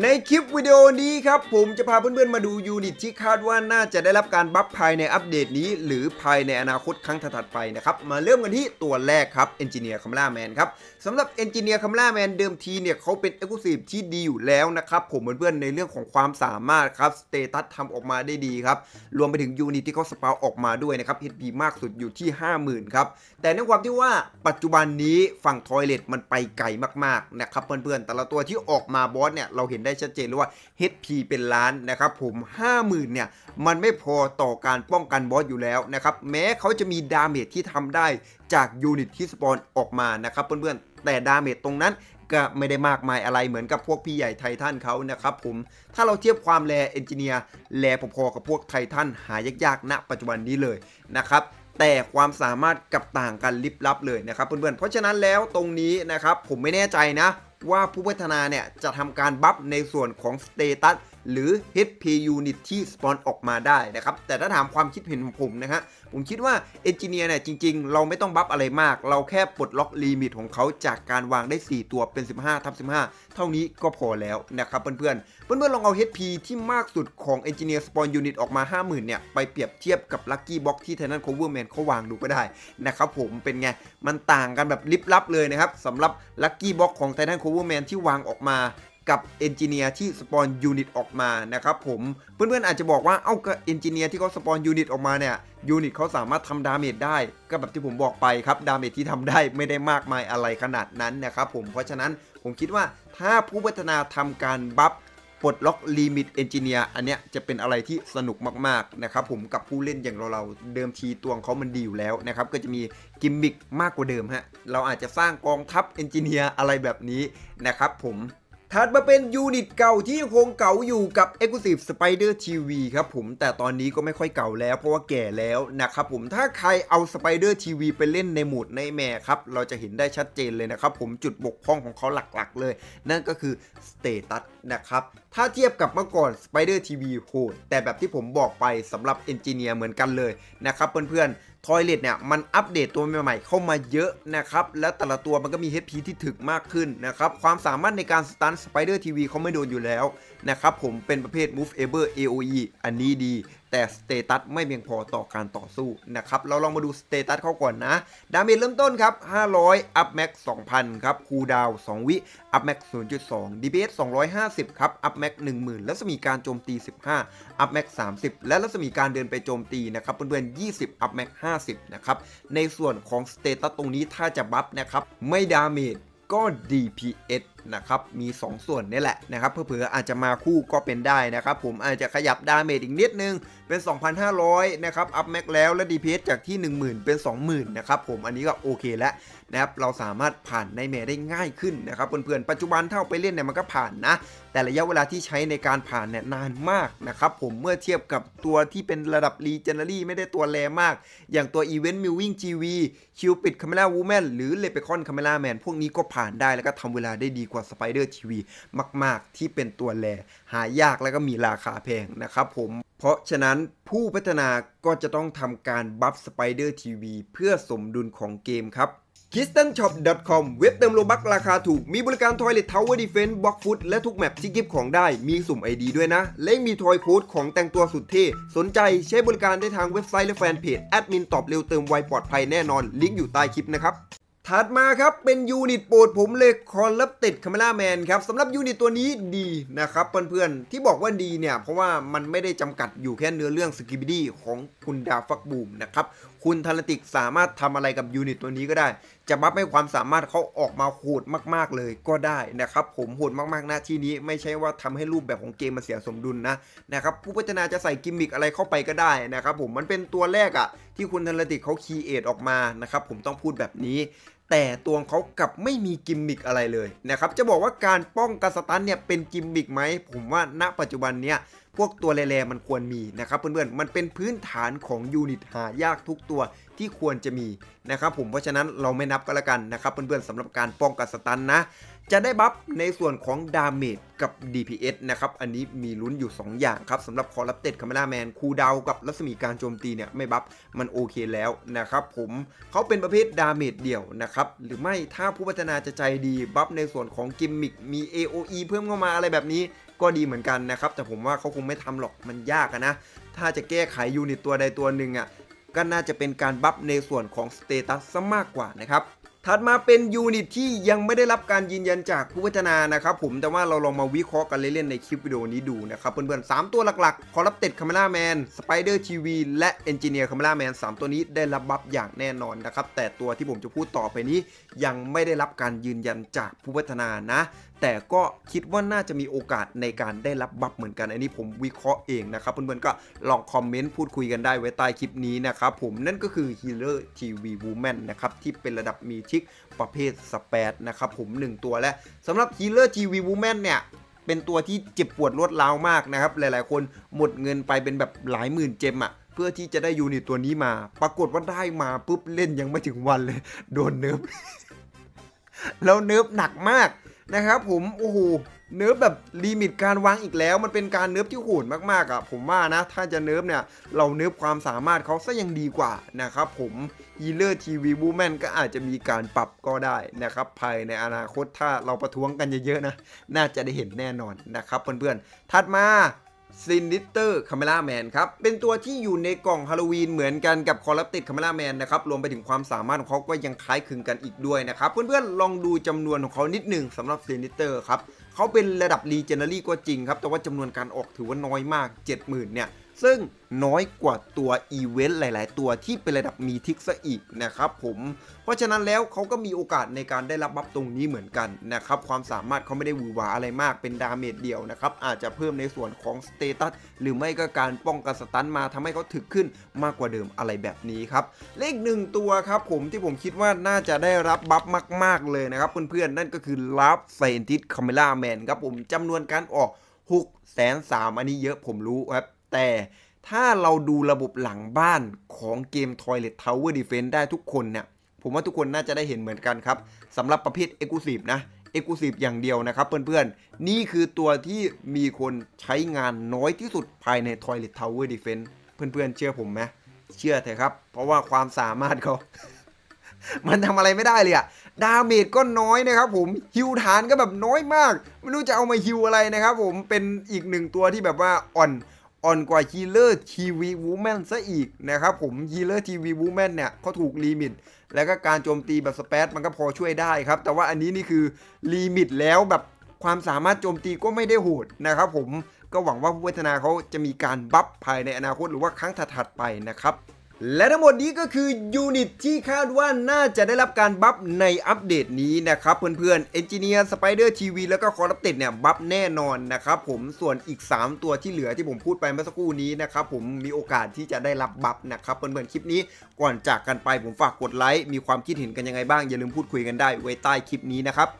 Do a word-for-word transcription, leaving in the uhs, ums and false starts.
ในคลิปวิดีโอนี้ครับผมจะพาเพื่อนๆมาดูยูนิตที่คาดว่าน่าจะได้รับการบัฟภายในอัปเดตนี้หรือภายในอนาคตครั้งถัดไปนะครับมาเริ่มกันที่ตัวแรกครับเอนจิเนียร์คัมล่าแมนครับสำหรับเอนจิเนียร์คัมล่าแมนเดิมทีเนี่ยเขาเป็นเอ็กซ์คลูซีฟที่ดีอยู่แล้วนะครับผมเพื่อนๆในเรื่องของความสามารถครับสเตตัสทำออกมาได้ดีครับรวมไปถึงยูนิตที่เขาสปาวออกมาด้วยนะครับ เอช พี มากสุดอยู่ที่ ห้าหมื่น ครับแต่ในความที่ว่าปัจจุบันนี้ฝั่งทอยเลทมันไปไกลมากๆนะครับเพื่อนๆแต่ละตัวที่ออกมาบอสเนี่ยเราเห็นได้ชัดเจนเลยว่า เอช พี เป็นล้านนะครับผม ห้าหมื่น เนี่ยมันไม่พอต่อการป้องกันบอสอยู่แล้วนะครับแม้เขาจะมีดาเมจที่ทำได้จากยูนิตที่สปอนออกมานะครับเพื่อนๆแต่ดาเมจตรงนั้นก็ไม่ได้มากมายอะไรเหมือนกับพวกพี่ใหญ่ไททันเขานะครับผมถ้าเราเทียบความแรเอนจิเนียร์แรพอๆกับพวกไททันหายากๆณปัจจุบันนี้เลยนะครับแต่ความสามารถกับต่างกันลิบลับเลยนะครับเพื่อนๆเพราะฉะนั้นแล้วตรงนี้นะครับผมไม่แน่ใจนะว่าผู้พัฒนาเนี่ยจะทำการบัฟในส่วนของสเตตัสหรือ เอช พี Unit ที่สปอนออกมาได้นะครับแต่ถ้าถามความคิดเห็นของผมนะฮะผมคิดว่าเอนจิเนียร์เนี่ยจริงๆเราไม่ต้องบัฟอะไรมากเราแค่ปลดล็อกลิมิตของเขาจากการวางได้สี่ตัวเป็น สิบห้าทับสิบห้า เท่านี้ก็พอแล้วนะครับเพื่อนๆเพื่อนๆลองเอา เอช พี ที่มากสุดของเอนจิเนียร์สปอนยูนิตออกมา ห้าหมื่น เนี่ยไปเปรียบเทียบกับลัคกี้บ็อกที่ไททันโคเวอร์แมนเขาวางดูก็ได้นะครับผมเป็นไงมันต่างกันแบบลิบลับเลยนะครับสำหรับลัคกี้บ็อกของไททันโคเวอร์แมนที่วางออกมากับเอนจิเนียร์ที่สปอนยูนิตออกมานะครับผมเพื่อนๆอาจจะบอกว่าเอ้ากับเอนจิเนียร์ที่เขาสปอนยูนิตออกมาเนี่ยยูนิตเขาสามารถทำดาเมจได้ก็แบบที่ผมบอกไปครับดาเมจที่ทำได้ไม่ได้มากมายอะไรขนาดนั้นนะครับผมเพราะฉะนั้นผมคิดว่าถ้าผู้พัฒนาทำการบัฟปลดล็อกลิมิตเอนจิเนียร์อันเนี้ยจะเป็นอะไรที่สนุกมากๆนะครับผมกับผู้เล่นอย่างเราเราเดิมทีตัวของเขามันดีอยู่แล้วนะครับก็จะมีกิมมิคมากกว่าเดิมฮะเราอาจจะสร้างกองทัพเอนจิเนียร์อะไรแบบนี้นะครับผมถัดมาเป็นยูนิตเก่าที่คงเก่าอยู่กับ Exclusive Spider ที วี ครับผมแต่ตอนนี้ก็ไม่ค่อยเก่าแล้วเพราะว่าแก่แล้วนะครับผมถ้าใครเอา Spider ที วี ไปเล่นในโหมดในแม่ครับเราจะเห็นได้ชัดเจนเลยนะครับผมจุดบกพร่องของเขาหลักๆเลยนั่นก็คือสเตตัสนะครับถ้าเทียบกับเมื่อก่อน Spider ที วี โหดแต่แบบที่ผมบอกไปสำหรับ Engineer เหมือนกันเลยนะครับเพื่อนๆToilet เนี่ยมันอัปเดตตัวใหม่ๆเข้ามาเยอะนะครับและแต่ละตัวมันก็มี เอช พี ที่ถึกมากขึ้นนะครับความสามารถในการสตันสไปเดอร์ทีวีเขาไม่โดนอยู่แล้วนะครับผมเป็นประเภท Moveable เอ โอ อี อันนี้ดีแต่สเตตัสไม่เพียงพอต่อการต่อสู้นะครับเราลองมาดูสเตตัสเขาก่อนนะดาเมจเริ่มต้นครับห้าร้อยอัพแม็ก สองพัน ครับคูลดาวน์สองวิอัพแม็ก ศูนย์จุดสอง ดี พี เอส สองร้อยห้าสิบครับอัพแม็ก หนึ่งหมื่น รัศมีการโจมตี สิบห้าอัพแม็ก สามสิบและรัศมีการเดินไปโจมตีนะครับเพื่อนๆยี่สิบอัพแม็ก ห้าสิบนะครับในส่วนของสเตตัสตรงนี้ถ้าจะบัฟนะครับไม่ดาเมจก็ ดี พี เอส นะครับมีสองส่วนนี่แหละนะครับเผื่อๆอาจจะมาคู่ก็เป็นได้นะครับผมอาจจะขยับดาเมจอีกนิดนึงเป็น สองพันห้าร้อย นะครับอัพแม็กแล้วและ ดี พี เอส จากที่ หนึ่งหมื่น เป็น สองหมื่น นะครับผมอันนี้ก็โอเคแล้วนะครับเราสามารถผ่านในแมได้ง่ายขึ้นนะครับเพื่อนๆปัจจุบันเท่าไปเล่นเนี่ยมันก็ผ่านนะแต่ระยะเวลาที่ใช้ในการผ่านเนี่ยนานมากนะครับผมเมื่อเทียบกับตัวที่เป็นระดับรีเจนเนอรี่ไม่ได้ตัวแรงมากอย่างตัวอีเวนต์มิววิ่งจีวีคิวปิดคาเมล่าวูแมนหรือเลเปคอนคาเมล่าแมนพวกนี้ก็ผ่านได้แล้วก็ทำเวลาได้ดีกว่าสไปเดอร์ทีวีมากๆที่เป็นตัวแรงหายากแล้วก็มีราคาแพงนะครับผมเพราะฉะนั้นผู้พัฒนาก็จะต้องทำการบัฟสไปเดอร์ทีวีเพื่อสมดุลของเกมครับคิสตันช็อป ดอท คอม เว็บเติมโลบัคราคาถูกมีบริการ Toilet Tower Defense บล็อกฟุตและทุกแมปที่กิฟต์ของได้มีสุ่ม ไอ ดี ด้วยนะและมีทอยโค้ดของแต่งตัวสุดเท่สนใจใช้บริการได้ทางเว็บไซต์และแฟนเพจแอดมินตอบเร็วเติมไวปลอดภัยแน่นอนลิงก์อยู่ใต้คลิปนะครับถัดมาครับเป็นยูนิตโปรดผมเลยคอลับติดคาเมล่าแมนครับสำหรับยูนิตตัวนี้ดีนะครับเพื่อนๆที่บอกว่าดีเนี่ยเพราะว่ามันไม่ได้จำกัดอยู่แค่เนื้อเรื่องสกิบิดี้ของคุณดาฟักบูมนะครับคุณทาราติกสามารถทำอะไรกับยูนิตตัวนี้ก็ได้จะบัฟให้ความสามารถเขาออกมาโหดมากๆเลยก็ได้นะครับผมโหดมากๆหน้าที่นี้ไม่ใช่ว่าทำให้รูปแบบของเกมมันเสียสมดุลนะนะครับผู้พัฒนาจะใส่กิมมิคอะไรเข้าไปก็ได้นะครับผมมันเป็นตัวแรกอะที่คุณธนติกเขาคีเอทออกมานะครับผมต้องพูดแบบนี้แต่ตัวเขากับไม่มีกิมมิคอะไรเลยนะครับจะบอกว่าการป้องกันสตันเนี่ยเป็นกิมมิคไหมผมว่าณปัจจุบันเนี่ยพวกตัวแร่ๆมันควรมีนะครับเพื่อนๆมันเป็นพื้นฐานของยูนิตหายากทุกตัวที่ควรจะมีนะครับผมเพราะฉะนั้นเราไม่นับก็แล้วกันนะครับเพื่อนๆสำหรับการป้องกันสตันนะ จะได้บัฟในส่วนของดาเมจกับ ดี พี เอส นะครับอันนี้มีลุ้นอยู่สองอย่างครับสำหรับคอร์รัปเต็ดคาเมล่าแมนคูลดาวน์กับรัศมีการโจมตีเนี่ยไม่บัฟมันโอเคแล้วนะครับผมเขาเป็นประเภทดาเมจเดี่ยวนะครับหรือไม่ถ้าผู้พัฒนาจะใจดีบัฟในส่วนของกิมมิกมี เอ โอ อี เพิ่มเข้ามาอะไรแบบนี้ก็ดีเหมือนกันนะครับแต่ผมว่าเขาคงไม่ทำหรอกมันยากนะถ้าจะแก้ไขยูนิตตัวใดตัวหนึ่งอ่ะก็น่าจะเป็นการบัฟในส่วนของสเตตัสซะมากกว่านะครับถัดมาเป็นยูนิตที่ยังไม่ได้รับการยืนยันจากผู้พัฒนานะครับผมแต่ว่าเราลองมาวิเคราะห์กันเล่นๆในคลิปวิดีโอนี้ดูนะครับเพื่อนๆสามตัวหลักๆ Corrupted Camera Man Spider ที วี และ Engineer Camera Man สามตัวนี้ได้รับบัฟอย่างแน่นอนนะครับแต่ตัวที่ผมจะพูดต่อไปนี้ยังไม่ได้รับการยืนยันจากผู้พัฒนานะแต่ก็คิดว่าน่าจะมีโอกาสในการได้รับบัฟเหมือนกันอันนี้ผมวิเคราะห์เองนะครับเพื่อนๆก็ลองคอมเมนต์พูดคุยกันได้ไว้ใต้คลิปนี้นะครับผมนั่นก็คือ Healer ที วี Woman นะครับที่เป็นระดับมีชิกประเภทสแปดนะครับผมหนึ่งตัวและสำหรับ Healer ที วี Woman เนี่ยเป็นตัวที่เจ็บปวดรวดร้าวมากนะครับหลายๆคนหมดเงินไปเป็นแบบหลายหมื่นเจมอะเพื่อที่จะได้ยูนิตตัวนี้มาปรากฏว่าได้มาปุ๊บเล่นยังไม่ถึงวันเลยโดนเนิร์ฟ แล้วเนิร์ฟหนักมากนะครับผมโอ้โหเนิร์ฟแบบลิมิตการวางอีกแล้วมันเป็นการเนิร์ฟที่โหดมากๆอ่ะผมว่านะถ้าจะเนิร์ฟเนี่ยเราเนิร์ฟความสามารถเขาซะยังดีกว่านะครับผมฮีเลอร์ทีวีบูแมนก็อาจจะมีการปรับก็ได้นะครับภายในอนาคตถ้าเราประท้วงกันเยอะๆนะน่าจะได้เห็นแน่นอนนะครับเพื่อนๆถัดมาซินิเตอร์คาเมล่าแมนครับเป็นตัวที่อยู่ในกล่องฮาโลวีนเหมือนกันกับคอร์รัปติดคาเมล่าแมนนะครับรวมไปถึงความสามารถของเขาก็ยังคล้ายคลึงกันอีกด้วยนะครับเพื่อนๆลองดูจำนวนของเขานิดหนึ่งสำหรับซินิเตอร์ครับเขาเป็นระดับรีเจนเนอรี่ก็จริงครับแต่ว่าจำนวนการออกถือว่าน้อยมาก เจ็ดหมื่น เนี่ยซึ่งน้อยกว่าตัวอีเวนต์หลายๆตัวที่เป็นระดับมีทิกซะอีกนะครับผมเพราะฉะนั้นแล้วเขาก็มีโอกาสในการได้รับบัฟตรงนี้เหมือนกันนะครับความสามารถเขาไม่ได้หวือหวาอะไรมากเป็นดาเมจเดียวนะครับอาจจะเพิ่มในส่วนของสเตตัสหรือไม่ก็การป้องกันสตันมาทำให้เขาถึกขึ้นมากกว่าเดิมอะไรแบบนี้ครับเลขหนึ่งตัวครับผมที่ผมคิดว่าน่าจะได้รับบัฟมากๆเลยนะครับเพื่อนๆนั่นก็คือลับไซเอนติสคาเมล่าแมนครับผมจำนวนการออกหกแสนสามหมื่นอันนี้เยอะผมรู้ครับแต่ถ้าเราดูระบบหลังบ้านของเกม Toilet Tower Defense ได้ทุกคนเนี่ยผมว่าทุกคนน่าจะได้เห็นเหมือนกันครับสำหรับประเภท Exclusive นะ Exclusive อย่างเดียวนะครับเพื่อนๆนี่คือตัวที่มีคนใช้งานน้อยที่สุดภายใน Toilet Tower Defense เพื่อนๆเชื่อผมไหมเชื่อเถอะครับเพราะว่าความสามารถเขา มันทำอะไรไม่ได้เลยอะดาเมจก็น้อยนะครับผมฮิวฐานก็แบบน้อยมากไม่รู้จะเอามาฮิวอะไรนะครับผมเป็นอีกหนึ่งตัวที่แบบว่าอ่อนอ่อนกว่า Healer ที วี Woman ซะอีกนะครับผม Healer ที วี Woman เนี่ยเขาถูกลิมิตแล้วก็การโจมตีแบบสเปซมันก็พอช่วยได้ครับแต่ว่าอันนี้นี่คือลิมิตแล้วแบบความสามารถโจมตีก็ไม่ได้โหดนะครับผมก็หวังว่าผู้พัฒนาเขาจะมีการบัฟภายในอนาคตหรือว่าครั้งถัดๆไปนะครับและทั้งหมดนี้ก็คือยูนิตที่คาดว่าน่าจะได้รับการบัฟในอัปเดตนี้นะครับเพื่อนๆ Engineer Spider ที วี แล้วก็ Corrupted เนี่ยบัฟแน่นอนนะครับผมส่วนอีกสามตัวที่เหลือที่ผมพูดไปเมื่อสักครู่นี้นะครับผมมีโอกาสที่จะได้รับบัฟนะครับเพื่อนๆคลิปนี้ก่อนจากกันไปผมฝากกดไลค์มีความคิดเห็นกันยังไงบ้างอย่าลืมพูดคุยกันได้ไว้ใต้คลิปนี้นะครับ